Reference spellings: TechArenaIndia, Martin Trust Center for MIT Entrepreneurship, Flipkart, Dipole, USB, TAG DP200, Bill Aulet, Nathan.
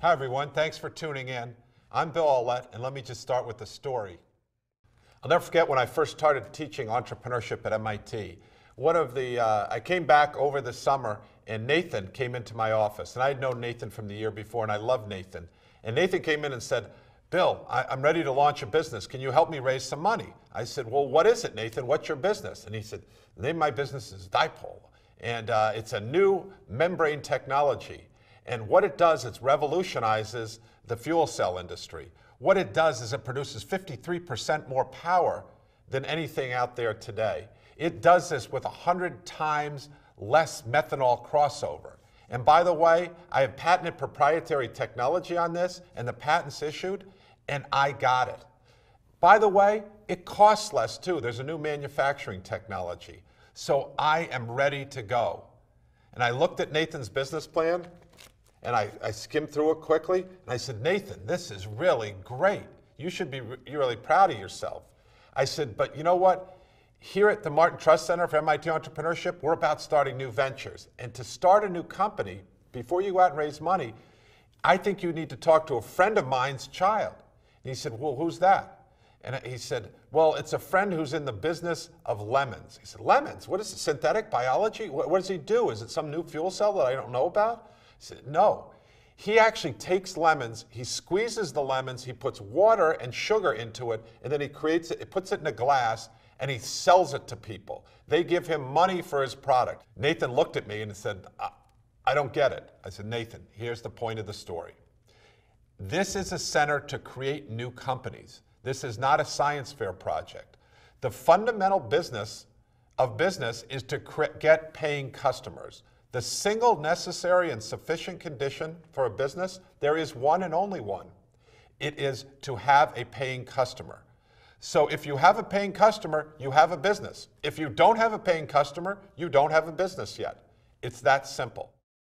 Hi everyone, thanks for tuning in. I'm Bill Aulet, and let me just start with a story. I'll never forget when I first started teaching entrepreneurship at MIT. I came back over the summer and Nathan came into my office, and I had known Nathan from the year before and I loved Nathan. And Nathan came in and said, Bill, I'm ready to launch a business. Can you help me raise some money? I said, well, what is it, Nathan? What's your business? And he said, the name of my business is Dipole. And it's a new membrane technology. And what it does, it revolutionizes the fuel cell industry. What it does is it produces 53% more power than anything out there today. It does this with 100 times less methanol crossover. And by the way, I have patented proprietary technology on this, and the patent's issued, and I got it. By the way, it costs less too. There's a new manufacturing technology. So I am ready to go. And I looked at Nathan's business plan, and I skimmed through it quickly, and I said, Nathan, this is really great. You should be really proud of yourself. I said, but you know what? Here at the Martin Trust Center for MIT Entrepreneurship, we're about starting new ventures. And to start a new company, before you go out and raise money, I think you need to talk to a friend of mine's child. And he said, well, who's that? And he said, well, it's a friend who's in the business of lemons. He said, lemons? What is it, synthetic biology? What does he do? Is it some new fuel cell that I don't know about? He said, no. He actually takes lemons, he squeezes the lemons, he puts water and sugar into it, and then he creates it, he puts it in a glass, and he sells it to people. They give him money for his product. Nathan looked at me and said, I don't get it. I said, Nathan, here's the point of the story. This is a center to create new companies. This is not a science fair project. The fundamental business of business is to get paying customers. The single necessary and sufficient condition for a business, there is one and only one. It is to have a paying customer. So if you have a paying customer, you have a business. If you don't have a paying customer, you don't have a business yet. It's that simple.